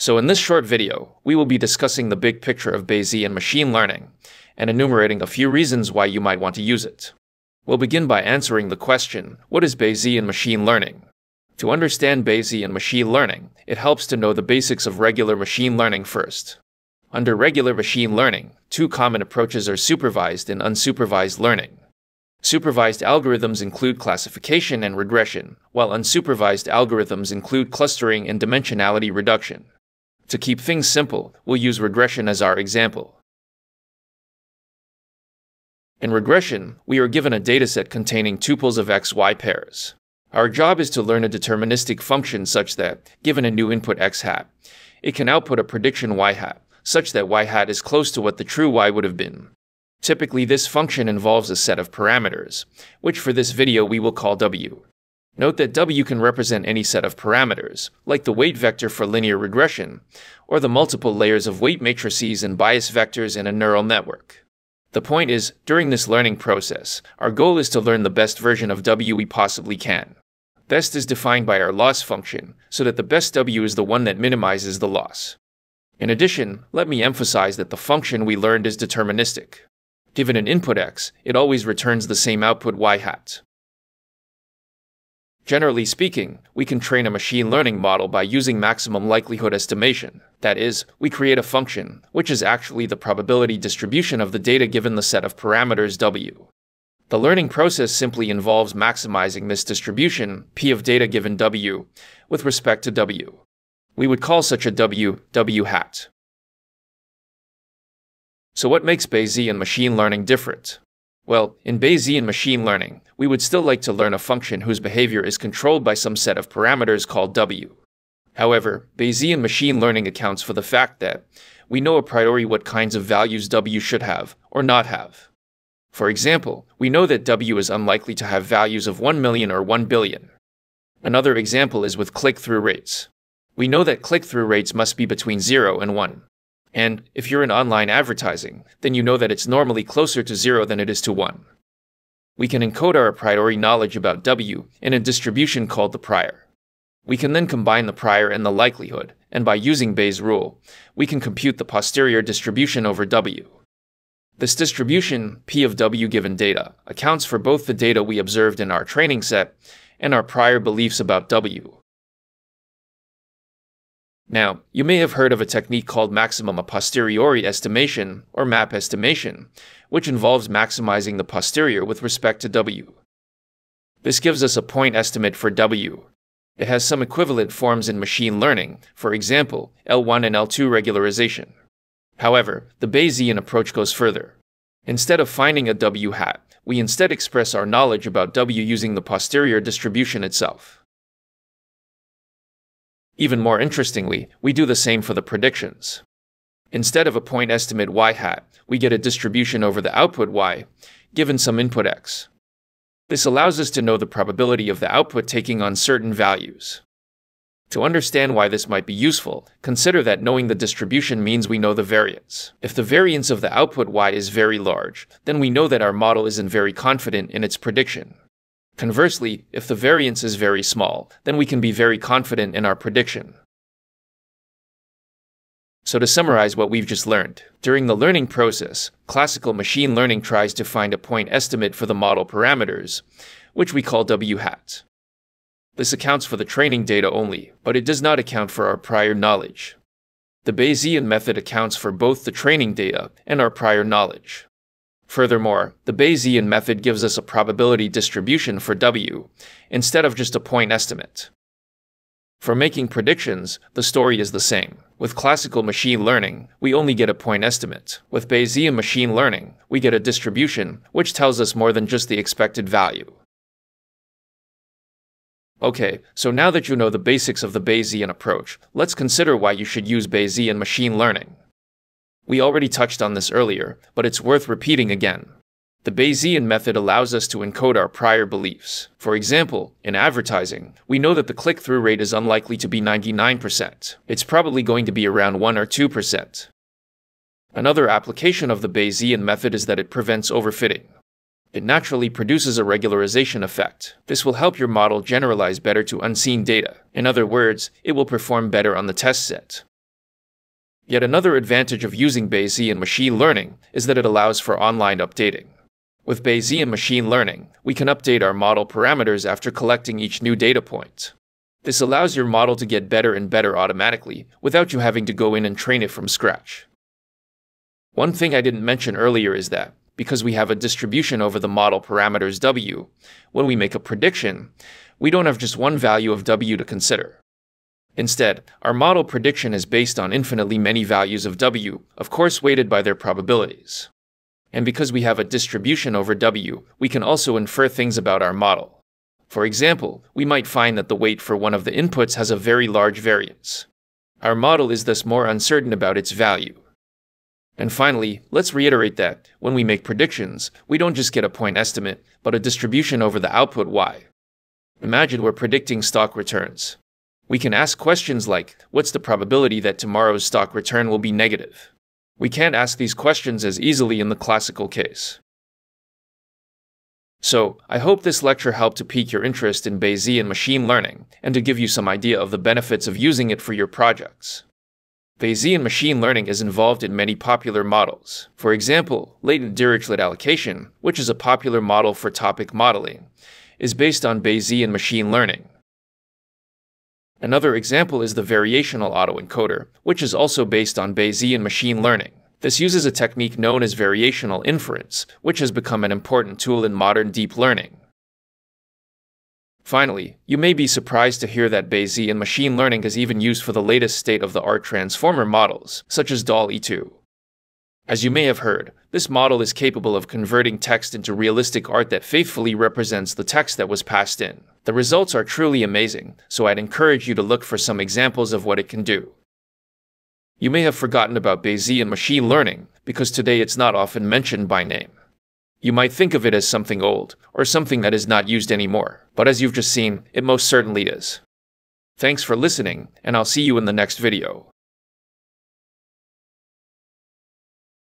So in this short video, we will be discussing the big picture of Bayesian machine learning and enumerating a few reasons why you might want to use it. We'll begin by answering the question, what is Bayesian machine learning? To understand Bayesian machine learning, it helps to know the basics of regular machine learning first. Under regular machine learning, two common approaches are supervised and unsupervised learning. Supervised algorithms include classification and regression, while unsupervised algorithms include clustering and dimensionality reduction. To keep things simple, we'll use regression as our example. In regression, we are given a dataset containing tuples of x-y pairs. Our job is to learn a deterministic function such that, given a new input x hat, it can output a prediction y hat, such that y hat is close to what the true y would have been. Typically, this function involves a set of parameters, which for this video we will call w. Note that W can represent any set of parameters, like the weight vector for linear regression, or the multiple layers of weight matrices and bias vectors in a neural network. The point is, during this learning process, our goal is to learn the best version of W we possibly can. Best is defined by our loss function, so that the best W is the one that minimizes the loss. In addition, let me emphasize that the function we learned is deterministic. Given an input x, it always returns the same output y hat. Generally speaking, we can train a machine learning model by using maximum likelihood estimation. That is, we create a function, which is actually the probability distribution of the data given the set of parameters w. The learning process simply involves maximizing this distribution, p of data given w, with respect to w. We would call such a w, w hat. So what makes Bayesian machine learning different? Well, in Bayesian machine learning, we would still like to learn a function whose behavior is controlled by some set of parameters called W. However, Bayesian machine learning accounts for the fact that we know a priori what kinds of values W should have or not have. For example, we know that W is unlikely to have values of 1 million or 1 billion. Another example is with click-through rates. We know that click-through rates must be between 0 and 1. And if you're in online advertising, then you know that it's normally closer to 0 than it is to 1. We can encode our a priori knowledge about W in a distribution called the prior. We can then combine the prior and the likelihood, and by using Bayes' rule, we can compute the posterior distribution over W. This distribution, P of W given data, accounts for both the data we observed in our training set and our prior beliefs about W. Now, you may have heard of a technique called maximum a posteriori estimation, or MAP estimation, which involves maximizing the posterior with respect to W. This gives us a point estimate for W. It has some equivalent forms in machine learning, for example, L1 and L2 regularization. However, the Bayesian approach goes further. Instead of finding a W hat, we instead express our knowledge about W using the posterior distribution itself. Even more interestingly, we do the same for the predictions. Instead of a point estimate y hat, we get a distribution over the output y, given some input x. This allows us to know the probability of the output taking on certain values. To understand why this might be useful, consider that knowing the distribution means we know the variance. If the variance of the output y is very large, then we know that our model isn't very confident in its prediction. Conversely, if the variance is very small, then we can be very confident in our prediction. So to summarize what we've just learned, during the learning process, classical machine learning tries to find a point estimate for the model parameters, which we call W hat. This accounts for the training data only, but it does not account for our prior knowledge. The Bayesian method accounts for both the training data and our prior knowledge. Furthermore, the Bayesian method gives us a probability distribution for W, instead of just a point estimate. For making predictions, the story is the same. With classical machine learning, we only get a point estimate. With Bayesian machine learning, we get a distribution, which tells us more than just the expected value. Okay, so now that you know the basics of the Bayesian approach, let's consider why you should use Bayesian machine learning. We already touched on this earlier, but it's worth repeating again. The Bayesian method allows us to encode our prior beliefs. For example, in advertising, we know that the click-through rate is unlikely to be 99%. It's probably going to be around 1 or 2%. Another application of the Bayesian method is that it prevents overfitting. It naturally produces a regularization effect. This will help your model generalize better to unseen data. In other words, it will perform better on the test set. Yet another advantage of using Bayesian machine learning is that it allows for online updating. With Bayesian machine learning, we can update our model parameters after collecting each new data point. This allows your model to get better and better automatically without you having to go in and train it from scratch. One thing I didn't mention earlier is that, because we have a distribution over the model parameters w, when we make a prediction, we don't have just one value of w to consider. Instead, our model prediction is based on infinitely many values of w, of course weighted by their probabilities. And because we have a distribution over w, we can also infer things about our model. For example, we might find that the weight for one of the inputs has a very large variance. Our model is thus more uncertain about its value. And finally, let's reiterate that, when we make predictions, we don't just get a point estimate, but a distribution over the output y. Imagine we're predicting stock returns. We can ask questions like, what's the probability that tomorrow's stock return will be negative? We can't ask these questions as easily in the classical case. So, I hope this lecture helped to pique your interest in Bayesian machine learning, and to give you some idea of the benefits of using it for your projects. Bayesian machine learning is involved in many popular models. For example, latent Dirichlet allocation, which is a popular model for topic modeling, is based on Bayesian machine learning. Another example is the variational autoencoder, which is also based on Bayesian machine learning. This uses a technique known as variational inference, which has become an important tool in modern deep learning. Finally, you may be surprised to hear that Bayesian machine learning is even used for the latest state-of-the-art transformer models, such as DALL-E 2. As you may have heard, this model is capable of converting text into realistic art that faithfully represents the text that was passed in. The results are truly amazing, so I'd encourage you to look for some examples of what it can do. You may have forgotten about Bayesian machine learning, because today it's not often mentioned by name. You might think of it as something old, or something that is not used anymore, but as you've just seen, it most certainly is. Thanks for listening, and I'll see you in the next video.